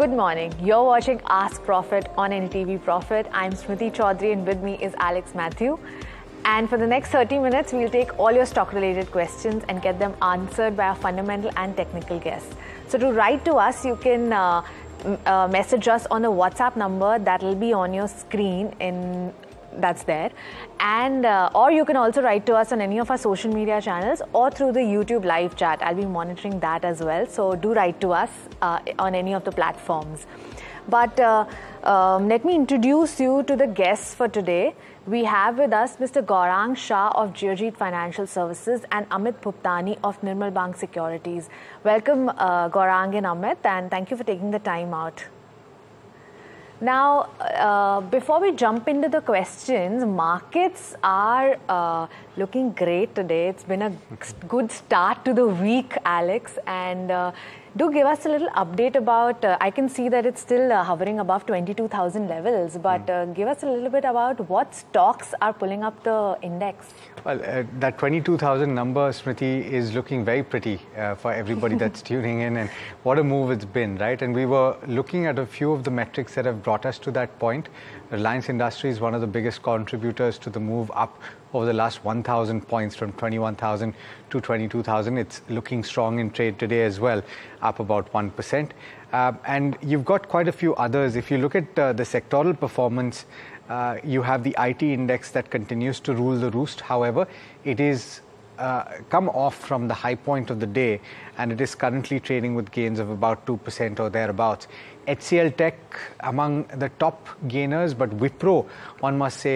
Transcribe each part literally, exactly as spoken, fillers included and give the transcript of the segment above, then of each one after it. Good morning. You're watching Ask Profit on N D T V Profit. I'm Smriti Chaudhary and with me is Alex Matthew. And for the next thirty minutes, we'll take all your stock-related questions and get them answered by our fundamental and technical guests. So to write to us, you can uh, uh, message us on the WhatsApp number that will be on your screen in that's there. And uh, or you can also write to us on any of our social media channels or through the YouTube live chat. I'll be monitoring that as well. So do write to us uh, on any of the platforms. But uh, um, let me introduce you to the guests for today. We have with us Mister Gaurang Shah of Jirjeet Financial Services and Amit Puptani of Nirmal Bang Securities. Welcome uh, Gaurang and Amit, and thank you for taking the time out. Now, uh, before we jump into the questions, markets are uh, looking great today. It's been a good start to the week, Alex. And uh, do give us a little update about, uh, I can see that it's still uh, hovering above twenty-two thousand levels, but uh, give us a little bit about what stocks are pulling up the index. Well, uh, that twenty-two thousand number, Smriti, is looking very pretty uh, for everybody that's tuning in, and what a move it's been, right? And we were looking at a few of the metrics that have brought us to that point. Reliance Industries is one of the biggest contributors to the move up over the last one thousand points from twenty-one thousand to twenty-two thousand. It's looking strong in trade today as well, up about one percent. Uh, and you've got quite a few others. If you look at uh, the sectoral performance, uh, you have the I T index that continues to rule the roost. However, it is Uh, come off from the high point of the day, and it is currently trading with gains of about two percent or thereabouts. H C L Tech among the top gainers, but Wipro, one must say,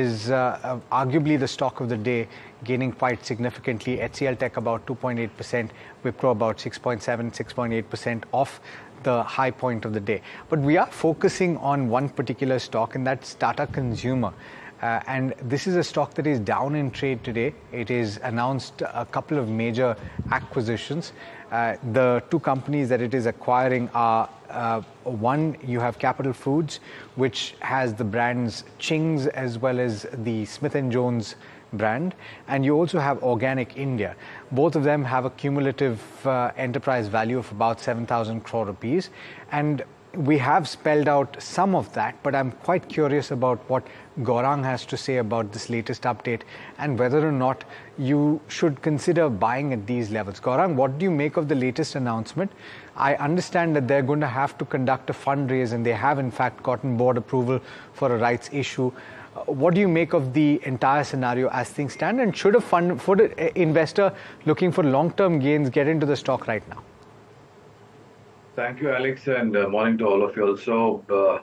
is uh, arguably the stock of the day, gaining quite significantly. H C L Tech about two point eight percent, Wipro about six point seven, six point eight percent off the high point of the day. But we are focusing on one particular stock, and that's Tata Consumer. Uh, and this is a stock that is down in trade today. It has announced a couple of major acquisitions. Uh, the two companies that it is acquiring are, uh, one, you have Capital Foods, which has the brands Ching's as well as the Smith and Jones brand. And you also have Organic India. Both of them have a cumulative uh, enterprise value of about seven thousand crore rupees. And we have spelled out some of that, but I'm quite curious about what Gaurang has to say about this latest update and whether or not you should consider buying at these levels. Gaurang, what do you make of the latest announcement? I understand that they're going to have to conduct a fundraise, and they have in fact gotten board approval for a rights issue. What do you make of the entire scenario as things stand, and should a fund for the investor looking for long-term gains get into the stock right now? Thank you, Alex, and uh, morning to all of you. Also, uh,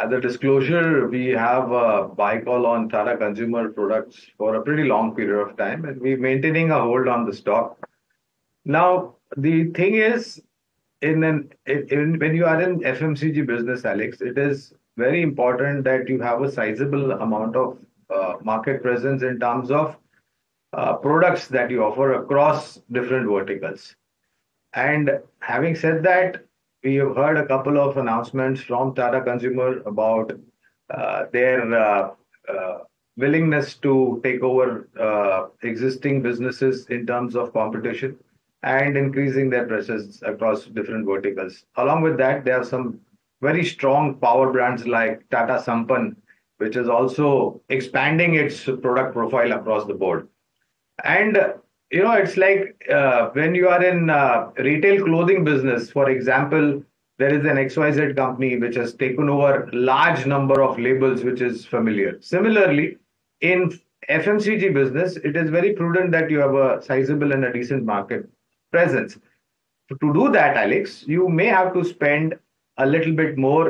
at the disclosure, we have a buy call on Tata Consumer Products for a pretty long period of time, and we're maintaining a hold on the stock. Now, the thing is, in an in, when you are in F M C G business, Alex, it is very important that you have a sizable amount of uh, market presence in terms of uh, products that you offer across different verticals. And having said that, we have heard a couple of announcements from Tata Consumer about uh, their uh, uh, willingness to take over uh, existing businesses in terms of competition and increasing their presence across different verticals. Along with that, there are some very strong power brands like Tata Sampann, which is also expanding its product profile across the board. And you know, it's like uh, when you are in uh, retail clothing business, for example, there is an X Y Z company which has taken over large number of labels, which is familiar. Similarly, in F M C G business, it is very prudent that you have a sizable and a decent market presence. To do that, Alex, you may have to spend a little bit more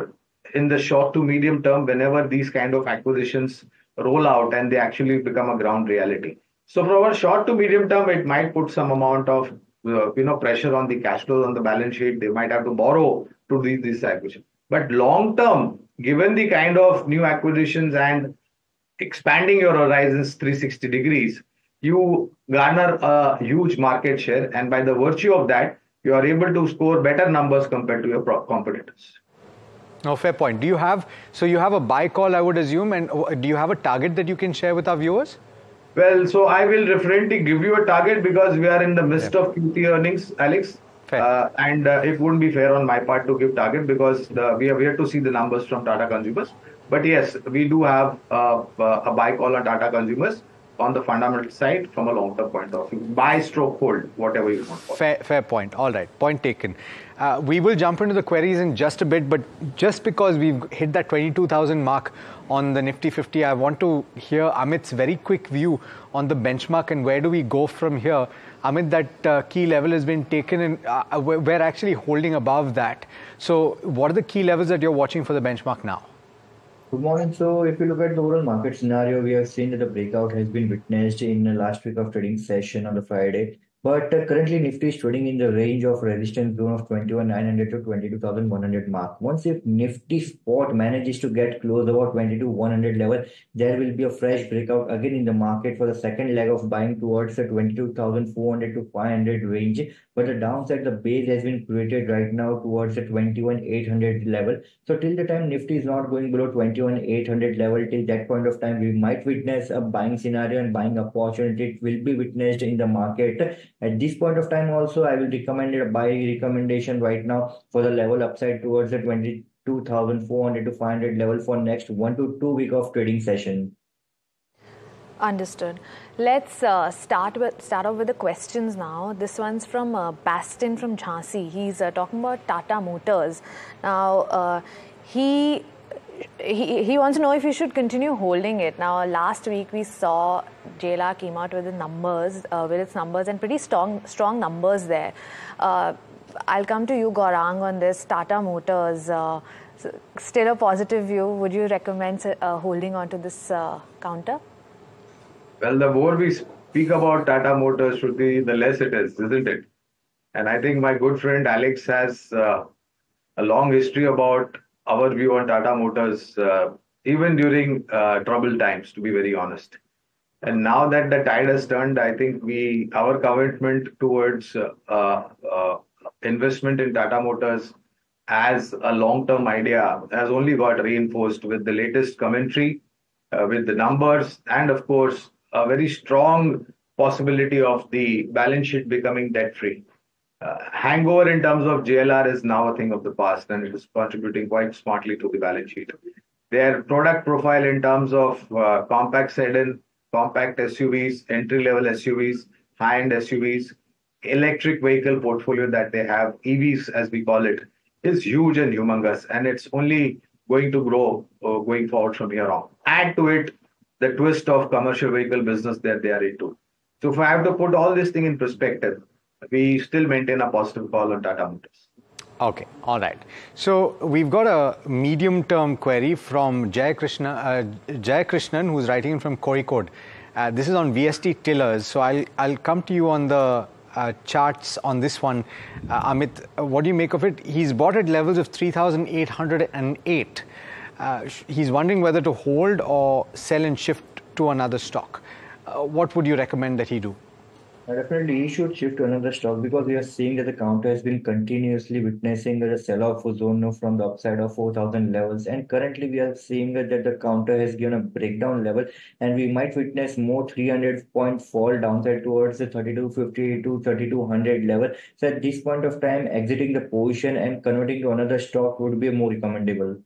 in the short to medium term whenever these kind of acquisitions roll out and they actually become a ground reality. So for our short to medium term, it might put some amount of uh, you know pressure on the cash flows on the balance sheet. They might have to borrow to do this acquisition. But long term, given the kind of new acquisitions and expanding your horizons three sixty degrees, you garner a huge market share, and by the virtue of that, you are able to score better numbers compared to your competitors. No, fair point. Do you have so you have a buy call, I would assume, and do you have a target that you can share with our viewers? Well, so I will referentially give you a target because we are in the midst yeah. of Q three earnings, Alex. Uh, and uh, it wouldn't be fair on my part to give target because the, we are yet to see the numbers from Tata Consumers. But yes, we do have uh, a buy call on Tata Consumers on the fundamental side from a long-term point of view. Buy, stroke, hold, whatever you want. Fair, fair point. All right. Point taken. Uh, we will jump into the queries in just a bit, but just because we've hit that twenty-two thousand mark on the Nifty fifty, I want to hear Amit's very quick view on the benchmark and where do we go from here. Amit, that uh, key level has been taken and uh, we're actually holding above that. So what are the key levels that you're watching for the benchmark now? Good morning. So if you look at the overall market scenario, we have seen that the breakout has been witnessed in the last week of trading session on the Friday. But uh, currently Nifty is trading in the range of resistance zone of twenty-one thousand nine hundred to twenty-two thousand one hundred mark. Once if Nifty spot manages to get close about twenty-two thousand one hundred level, there will be a fresh breakout again in the market for the second leg of buying towards the twenty-two thousand four hundred to five hundred range. But the downside, the base has been created right now towards the twenty-one thousand eight hundred level. So till the time Nifty is not going below twenty-one thousand eight hundred level, till that point of time, we might witness a buying scenario and buying opportunity. It will be witnessed in the market. At this point of time also, I will recommend a buy recommendation right now for the level upside towards the twenty-two thousand four hundred to five hundred level for next one to two week of trading session. Understood. Let's uh, start with start off with the questions now. This one's from uh, Bastin from Jhansi. He's uh, talking about Tata Motors. Now, uh, he... He, he wants to know if you should continue holding it. Now, last week we saw J L R came out with the numbers, uh, with its numbers and pretty strong, strong numbers there. Uh, I'll come to you, Gaurang, on this. Tata Motors, uh, still a positive view. Would you recommend uh, holding on to this uh, counter? Well, the more we speak about Tata Motors, should be the less it is, isn't it? And I think my good friend Alex has uh, a long history about our view on Tata Motors, uh, even during uh, troubled times, to be very honest. And now that the tide has turned, I think we our commitment towards uh, uh, investment in Tata Motors as a long-term idea has only got reinforced with the latest commentary, uh, with the numbers, and of course, a very strong possibility of the balance sheet becoming debt-free. Uh, hangover in terms of J L R is now a thing of the past, and it is contributing quite smartly to the balance sheet. Their product profile in terms of uh, compact sedan, compact S U Vs, entry-level S U Vs, high-end S U Vs, electric vehicle portfolio that they have, E Vs as we call it, is huge and humongous, and it's only going to grow uh, going forward from here on. Add to it the twist of commercial vehicle business that they are into. So if I have to put all this thing in perspective, we still maintain a positive call on Tata Motors. Okay, all right. So we've got a medium-term query from Jay Krishna, uh, Jay Krishnan, who's writing in from Kozhikode. Uh, this is on V S T Tillers. So I'll I'll come to you on the uh, charts on this one, uh, Amit. What do you make of it? He's bought at levels of three thousand eight hundred eight. Uh, he's wondering whether to hold or sell and shift to another stock. Uh, what would you recommend that he do? Definitely, he should shift to another stock because we are seeing that the counter has been continuously witnessing a sell-off zone from the upside of four thousand levels, and currently we are seeing that the counter has given a breakdown level, and we might witness more three hundred point fall downside towards the thirty-two fifty to thirty-two hundred level. So at this point of time, exiting the position and converting to another stock would be more recommendable.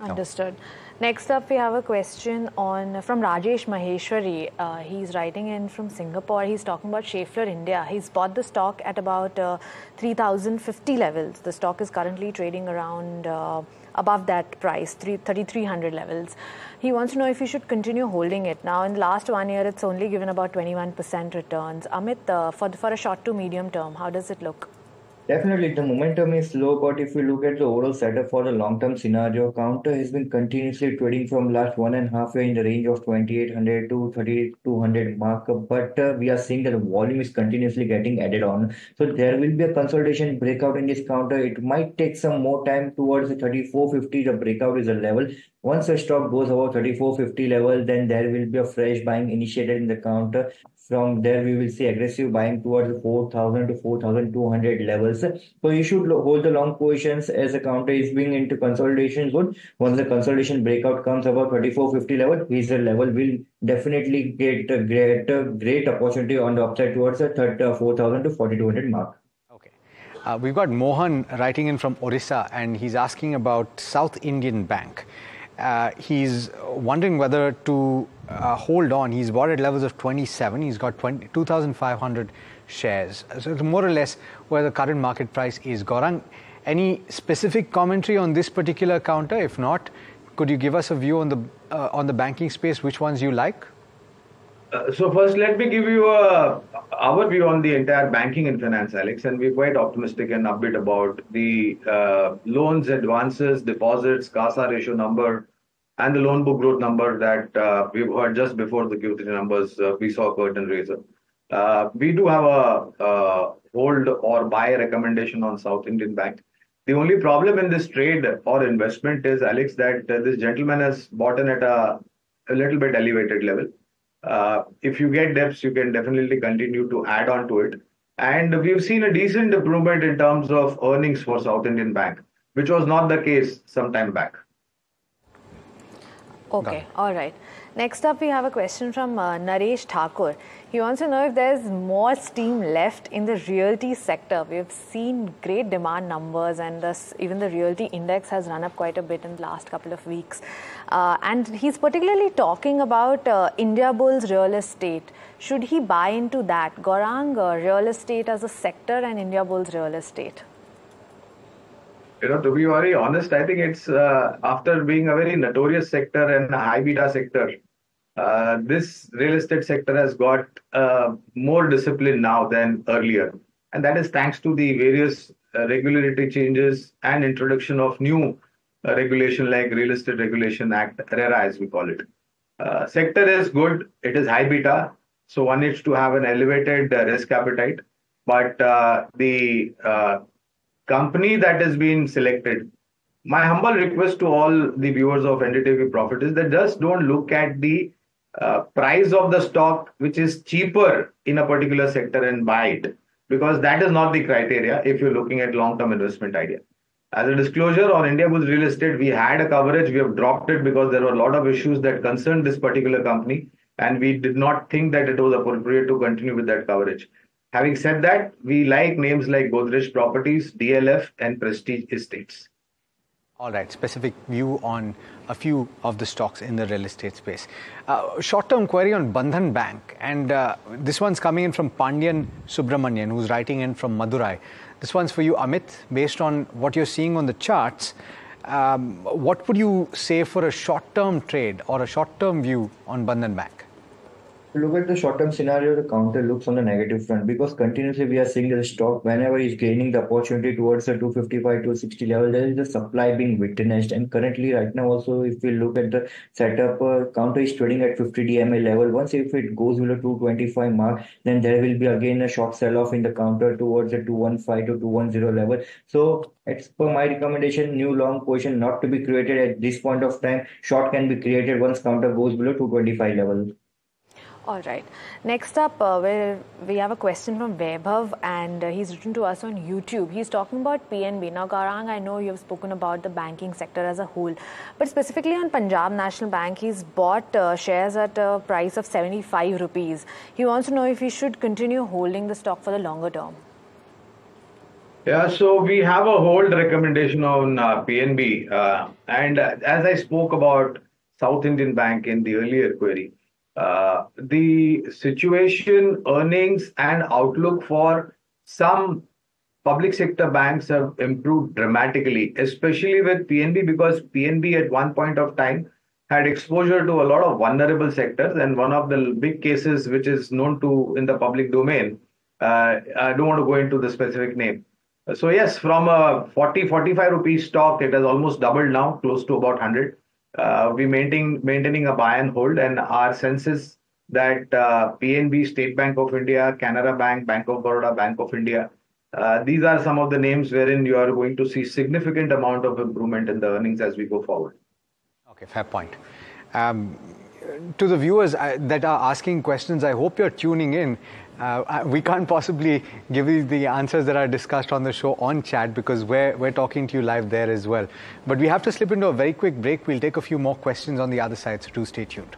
Understood. Next up, we have a question on from Rajesh Maheshwari. Uh, he's writing in from Singapore. He's talking about Schaeffler India. He's bought the stock at about uh, three thousand fifty levels. The stock is currently trading around uh, above that price, thirty-three hundred levels. He wants to know if you should continue holding it. Now, in the last one year, it's only given about twenty-one percent returns. Amit, uh, for, for a short to medium term, how does it look? Definitely, the momentum is low, but if we look at the overall setup for the long-term scenario, counter has been continuously trading from last one and a half year in the range of twenty-eight hundred to thirty-two hundred mark, but uh, we are seeing that the volume is continuously getting added on. So there will be a consolidation breakout in this counter. It might take some more time towards the thirty-four fifty, the breakout is a level. Once the stock goes above thirty-four fifty level, then there will be a fresh buying initiated in the counter. From there, we will see aggressive buying towards four thousand to four thousand two hundred levels. So you should hold the long positions as the counter is being into consolidation zone. Once the consolidation breakout comes above thirty-four fifty level, his level will definitely get a great, great opportunity on the upside towards the four thousand to forty-two hundred mark. Okay. Uh, we've got Mohan writing in from Orissa, and he's asking about South Indian Bank. Uh, he's wondering whether to uh, hold on. He's bought at levels of twenty-seven. He's got two thousand five hundred shares. So it's more or less where the current market price is. Gaurang, any specific commentary on this particular counter? If not, could you give us a view on the uh, on the banking space, which ones you like? Uh, so first, let me give you a, our view on the entire banking and finance, Alex. And we're quite optimistic and upbeat about the uh, loans, advances, deposits, CASA ratio number, and the loan book growth number that uh, we've heard just before the Q three numbers. Uh, we saw curtain raiser. Uh, we do have a uh, hold or buy recommendation on South Indian Bank. The only problem in this trade or investment is, Alex, that uh, this gentleman has bought in at a, a little bit elevated level. Uh, if you get depths, you can definitely continue to add on to it. And we've seen a decent improvement in terms of earnings for South Indian Bank, which was not the case some time back. Okay, all right. Next up, we have a question from uh, Naresh Thakur. He wants to know if there's more steam left in the realty sector. We've seen great demand numbers, and this, even the realty index has run up quite a bit in the last couple of weeks. Uh, and he's particularly talking about uh, India Bulls Real Estate. Should he buy into that? Gaurang, uh, real estate as a sector and India Bulls Real Estate. You know, to be very honest, I think it's uh, after being a very notorious sector and a high beta sector, uh, this real estate sector has got uh, more discipline now than earlier. And that is thanks to the various uh, regulatory changes and introduction of new uh, regulation like Real Estate Regulation Act, RERA as we call it. Uh, sector is good. It is high beta. So one needs to have an elevated uh, risk appetite. But uh, the uh, company that has been selected, my humble request to all the viewers of N D T V Profit is that just don't look at the uh, price of the stock, which is cheaper in a particular sector, and buy it, because that is not the criteria if you're looking at long-term investment idea. As a disclosure, on India Bulls Real Estate, we had a coverage. We have dropped it because there were a lot of issues that concerned this particular company, and we did not think that it was appropriate to continue with that coverage. Having said that, we like names like Godrej Properties, D L F, and Prestige Estates. All right, specific view on a few of the stocks in the real estate space. Uh, Short-term query on Bandhan Bank, and uh, this one's coming in from Pandian Subramanian, who's writing in from Madurai. This one's for you, Amit. Based on what you're seeing on the charts, um, what would you say for a short-term trade or a short-term view on Bandhan Bank? Look at the short-term scenario, the counter looks on the negative front, because continuously we are seeing that the stock, whenever it's gaining the opportunity towards the two fifty-five, two sixty level, there is the supply being witnessed. And currently, right now also, if we look at the setup, uh, counter is trading at fifty D M A level. Once if it goes below two twenty-five mark, then there will be again a short sell-off in the counter towards the two fifteen to two ten level. So as per my recommendation, new long position not to be created at this point of time. Short can be created once counter goes below two twenty-five level. All right. Next up, uh, we'll, we have a question from Vaibhav, and uh, he's written to us on YouTube. He's talking about P N B. Now, Gaurang, I know you've spoken about the banking sector as a whole, but specifically on Punjab National Bank, he's bought uh, shares at a price of seventy-five rupees. He wants to know if he should continue holding the stock for the longer term. Yeah, so we have a hold recommendation on uh, P N B. Uh, and uh, as I spoke about South Indian Bank in the earlier query, Uh, the situation, earnings, and outlook for some public sector banks have improved dramatically, especially with P N B, because P N B at one point of time had exposure to a lot of vulnerable sectors. And one of the big cases which is known to in the public domain, uh, I don't want to go into the specific name. So yes, from a forty, forty-five rupees stock, it has almost doubled now, close to about one hundred. Uh, we maintain maintaining a buy and hold, and our sense is that uh, P N B, State Bank of India, Canara Bank, Bank of Baroda, Bank of India, uh, these are some of the names wherein you are going to see significant amount of improvement in the earnings as we go forward. Okay, fair point. Um, to the viewers uh, that are asking questions, I hope you're tuning in. Uh, we can't possibly give you the answers that are discussed on the show on chat, because we're, we're talking to you live there as well. But we have to slip into a very quick break. We'll take a few more questions on the other side, so do stay tuned.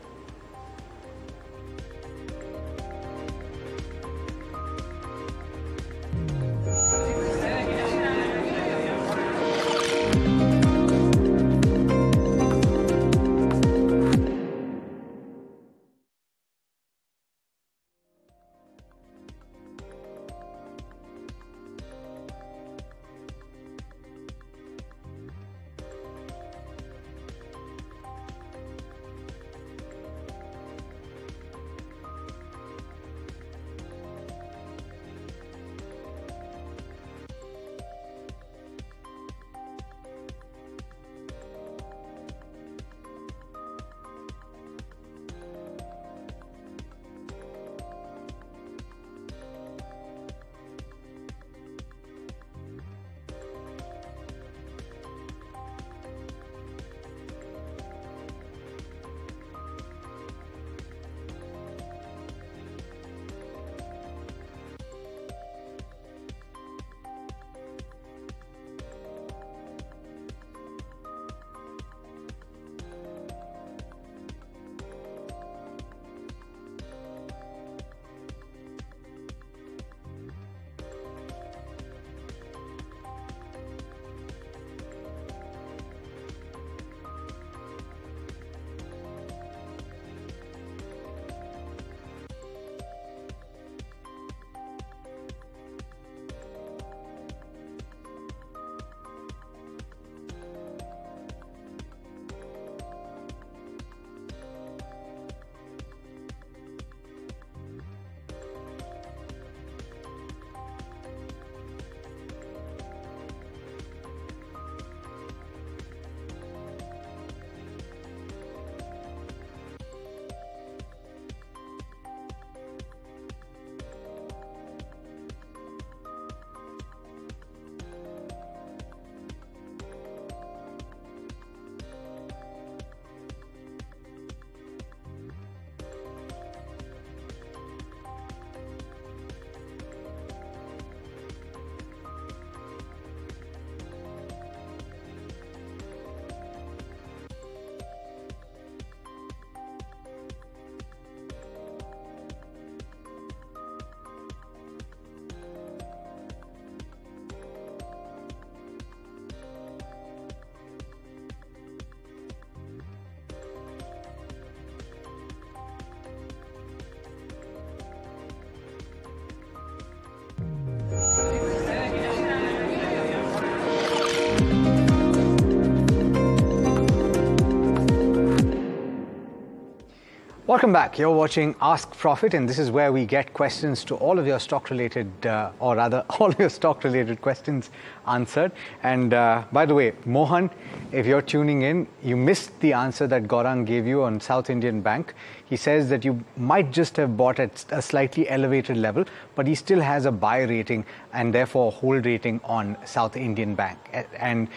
Welcome back. You're watching Ask Profit, and this is where we get questions to all of your stock-related, uh, or rather, all of your stock-related questions answered. And uh, by the way, Mohan, if you're tuning in, you missed the answer that Gaurang gave you on South Indian Bank. He says that you might just have bought at a slightly elevated level, but he still has a buy rating and therefore a hold rating on South Indian Bank. And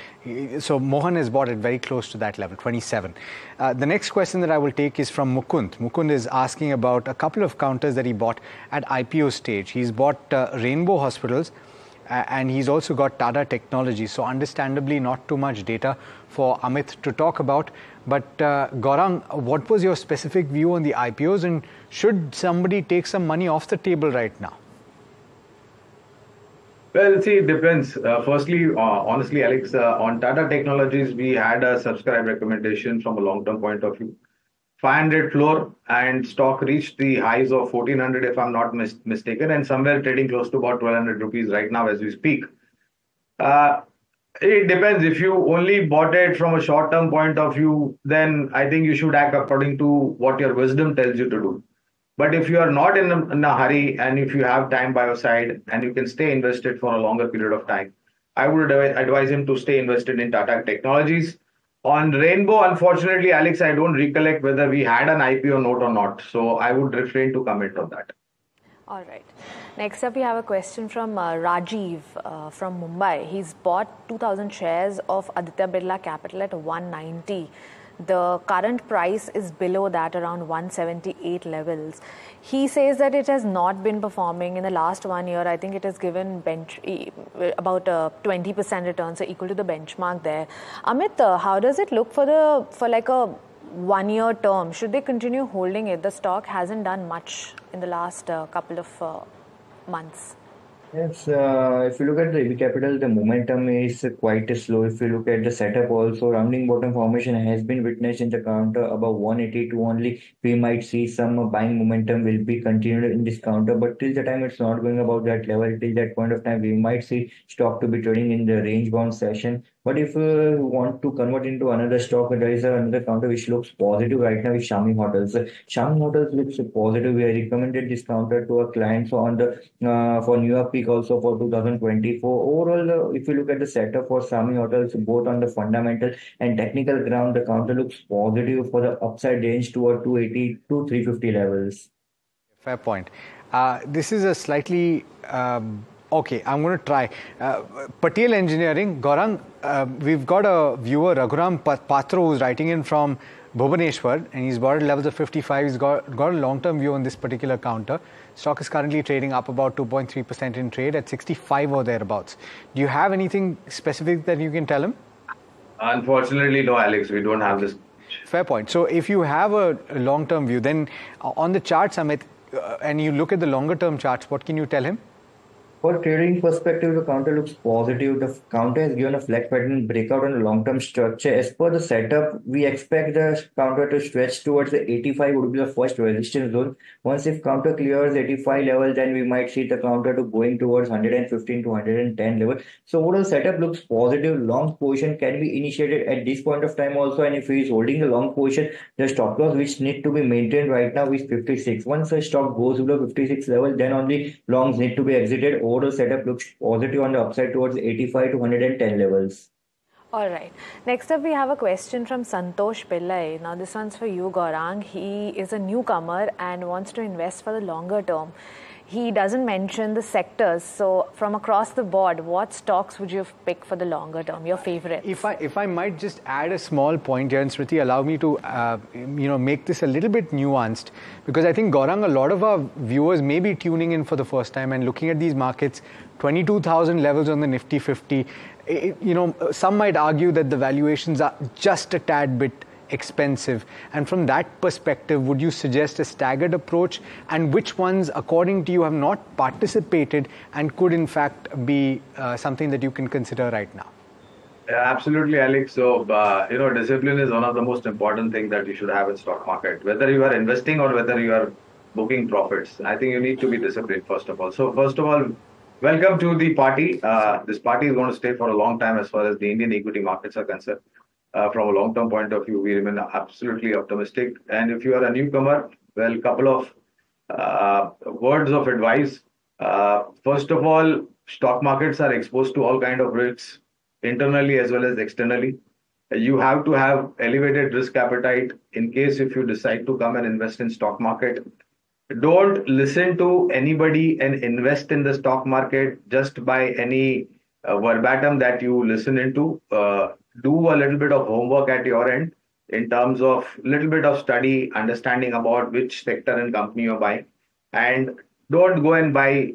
so Mohan has bought it very close to that level, twenty-seven. Uh, the next question that I will take is from Mukund. Mukund is asking about a couple of counters that he bought at I P O stage. He's bought uh, Rainbow Hospitals uh, and he's also got Tata Technologies. So understandably not too much data for Amit to talk about. But uh, Gaurang, what was your specific view on the I P Os, and should somebody take some money off the table right now? Well, see, it depends. Uh, firstly, uh, honestly, Alex, uh, on Tata Technologies, we had a subscribe recommendation from a long-term point of view. five hundred floor, and stock reached the highs of fourteen hundred, if I'm not mis mistaken, and somewhere trading close to about twelve hundred rupees right now as we speak. Uh, it depends. If you only bought it from a short-term point of view, then I think you should act according to what your wisdom tells you to do. But if you are not in a, in a hurry, and if you have time by your side, and you can stay invested for a longer period of time, I would advise him to stay invested in Tata Technologies. On Rainbow, unfortunately, Alex, I don't recollect whether we had an I P O note or not. So I would refrain to comment on that. All right. Next up, we have a question from uh, Rajiv uh, from Mumbai. He's bought two thousand shares of Aditya Birla Capital at one ninety. The current price is below that, around one seventy-eight levels. He says that it has not been performing in the last one year. I think it has given bench, about a twenty percent return, so equal to the benchmark there. Amit, uh, how does it look for the for like a one-year term? Should they continue holding it? The stock hasn't done much in the last uh, couple of uh, months. Yes, uh, if you look at the E B Capital, the momentum is quite slow. If you look at the setup also, rounding bottom formation has been witnessed in the counter above one eighty-two only. We might see some buying momentum will be continued in this counter, but till the time it's not going above that level, till that point of time, we might see stock to be trading in the range bound session. But if you uh, want to convert into another stock, there is another counter which looks positive right now is Samhi Hotels. Samhi Hotels looks positive. We recommended this counter to our clients on the uh, for New York peak also for two thousand twenty-four. Overall, uh, if you look at the setup for Samhi Hotels, both on the fundamental and technical ground, the counter looks positive for the upside range toward two eighty to three fifty levels. Fair point. Uh, this is a slightly... Um... Okay, I'm going to try. Uh, Patel Engineering, Gaurang, uh, we've got a viewer, Raghuram Patra, who's writing in from Bhubaneswar, and he's bought at levels of fifty-five. He's got, got a long-term view on this particular counter. Stock is currently trading up about two point three percent in trade at sixty-five or thereabouts. Do you have anything specific that you can tell him? Unfortunately, no, Alex. We don't have this. Fair point. So if you have a long-term view, then on the charts, Amit, uh, and you look at the longer-term charts, what can you tell him? For trading perspective, the counter looks positive. The counter has given a flex pattern breakout on a long-term structure. As per the setup, we expect the counter to stretch towards the eighty-five would be the first resistance zone. Once if counter clears eighty-five level, then we might see the counter to going towards one fifteen to one ten level. So overall setup looks positive. Long position can be initiated at this point of time also. And if he is holding the long position, the stop loss which need to be maintained right now is fifty-six. Once the stock goes below fifty-six level, then only longs need to be exited. Overall setup looks positive on the upside towards eighty-five to one ten levels. All right. Next up, we have a question from Santosh Pillai. Now, this one's for you, Gaurang. He is a newcomer and wants to invest for the longer term. He doesn't mention the sectors. So, from across the board, what stocks would you pick for the longer term? Your favorite? If I, if I might just add a small point here, and Smriti, allow me to, uh, you know, make this a little bit nuanced, because I think, Gaurang, a lot of our viewers may be tuning in for the first time and looking at these markets, twenty-two thousand levels on the Nifty fifty. It, you know, some might argue that the valuations are just a tad bit expensive, and from that perspective, would you suggest a staggered approach, and which ones according to you have not participated and could in fact be uh, something that you can consider right now? Yeah, absolutely, Alex. So uh, you know, discipline is one of the most important things that you should have in stock market, whether you are investing or whether you are booking profits. I think you need to be disciplined first of all. So first of all, welcome to the party. Uh, this party is going to stay for a long time as far as the Indian equity markets are concerned. uh, from a long-term point of view, we remain absolutely optimistic. And if you are a newcomer, well, a couple of uh, words of advice. Uh, first of all, stock markets are exposed to all kinds of risks, internally as well as externally. You have to have elevated risk appetite in case if you decide to come and invest in stock market. Don't listen to anybody and invest in the stock market just by any uh, verbatim that you listen into. Uh, do a little bit of homework at your end in terms of little bit of study, understanding about which sector and company you're buying. And don't go and buy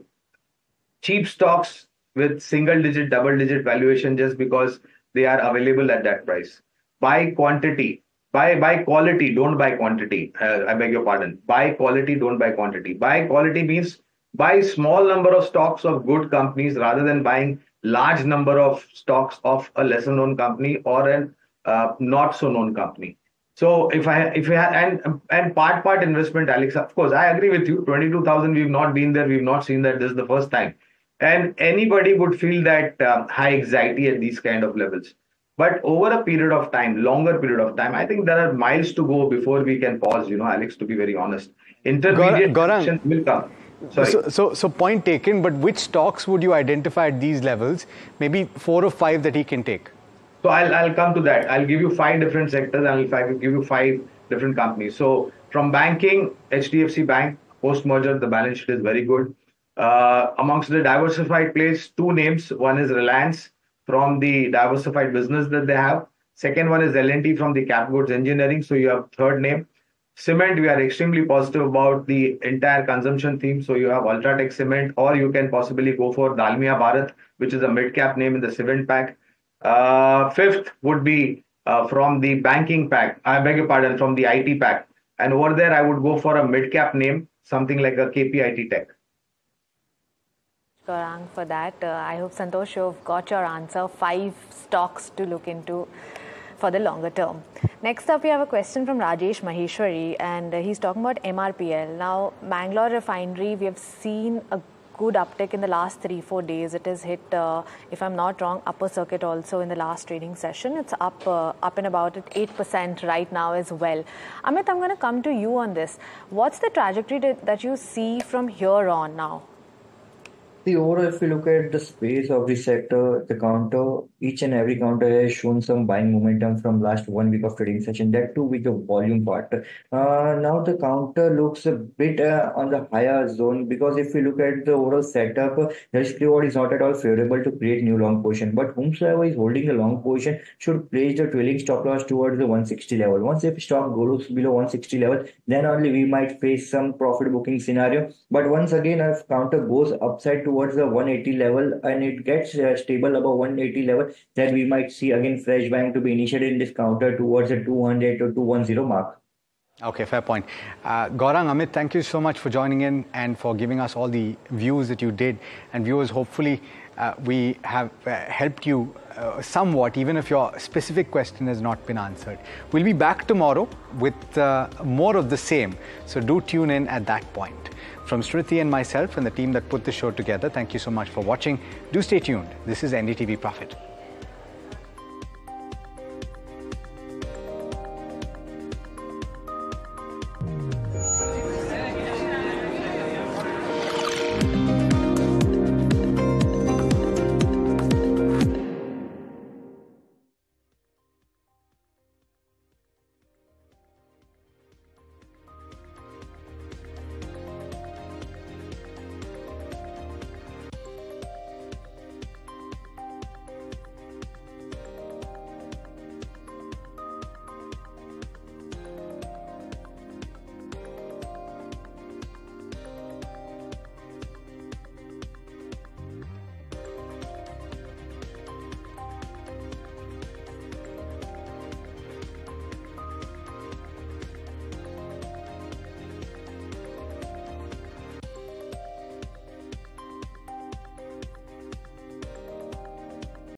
cheap stocks with single digit, double digit valuation just because they are available at that price. Buy quantity. Buy, buy quality, don't buy quantity. Uh, I beg your pardon. Buy quality, don't buy quantity. Buy quality means buy small number of stocks of good companies rather than buying large number of stocks of a lesser known company or a uh, not so known company. So if I, if I, and, and part, part investment, Alex, of course, I agree with you. twenty-two thousand, we've not been there. We've not seen that. This is the first time. And anybody would feel that uh, high anxiety at these kind of levels. But over a period of time, longer period of time, I think there are miles to go before we can pause, you know, Alex, to be very honest. Intermediate Gaurang, will come. Sorry. So, so, so point taken, but which stocks would you identify at these levels? Maybe four or five that he can take. So I'll, I'll come to that. I'll give you five different sectors and I'll, I'll give you five different companies. So from banking, H D F C Bank, post-merger, the balance sheet is very good. Uh, amongst the diversified plays, two names. One is Reliance, from the diversified business that they have. Second one is L and T from the cap goods engineering. So you have third name. Cement, we are extremely positive about the entire consumption theme. So you have Ultratech Cement, or you can possibly go for Dalmia Bharat, which is a mid-cap name in the cement pack. Uh, fifth would be uh, from the banking pack. I beg your pardon, from the I T pack. And over there, I would go for a mid-cap name, something like a K P I T Tech. Gaurang, for that. Uh, I hope, Santosh, you've got your answer. Five stocks to look into for the longer term. Next up, we have a question from Rajesh Maheshwari, and he's talking about M R P L. Now, Mangalore Refinery, we have seen a good uptick in the last three, four days. It has hit, uh, if I'm not wrong, upper circuit also in the last trading session. It's up, uh, up and about at eight percent right now as well. Amit, I'm going to come to you on this. What's the trajectory that, that you see from here on now? The overall, if you look at the space of the sector, the counter, each and every counter has shown some buying momentum from last one week of trading session, that too with the volume part. Uh, now the counter looks a bit uh, on the higher zone, because if you look at the overall setup, uh, the risk reward is not at all favorable to create new long position. But whomsoever is holding the long position should place the trailing stop loss towards the one sixty level. Once if stock goes below one sixty level, then only we might face some profit booking scenario. But once again, if counter goes upside to towards the one eighty level and it gets uh, stable above one eighty level, then we might see again fresh buying to be initiated in this counter towards the two hundred to two ten mark. Okay, fair point. Uh, Gaurang, Amit, thank you so much for joining in and for giving us all the views that you did. And viewers, hopefully uh, we have uh, helped you uh, somewhat, even if your specific question has not been answered. We'll be back tomorrow with uh, more of the same. So do tune in at that point. From Smriti and myself and the team that put the show together, thank you so much for watching. Do stay tuned. This is N D T V Profit.